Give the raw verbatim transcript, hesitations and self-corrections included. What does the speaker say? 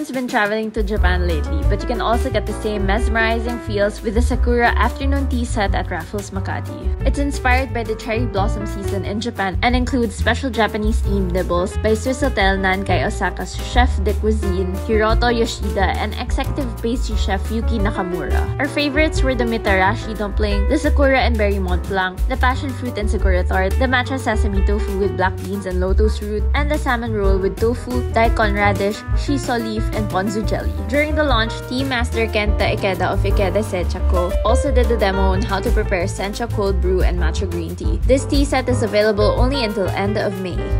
anyone's been traveling to Japan lately, but you can also get the same mesmerizing feels with the Sakura afternoon tea set at Raffles Makati. It's inspired by the cherry blossom season in Japan and includes special Japanese themed nibbles by Swiss Hotel Nankai Osaka's chef de cuisine Hiroto Yoshida and executive pastry chef Yuki Nakamura. Our favorites were the mitarashi dumpling, the Sakura and berry Mont Blanc, the passion fruit and Sakura tart, the matcha sesame tofu with black beans and lotus root, and the salmon roll with tofu, daikon radish, shiso leaf, and ponzu jelly. During the launch, Tea Master Kenta Ikeda of Ikeda Sechako also did a demo on how to prepare Sencha cold brew and matcha green tea. This tea set is available only until end of May.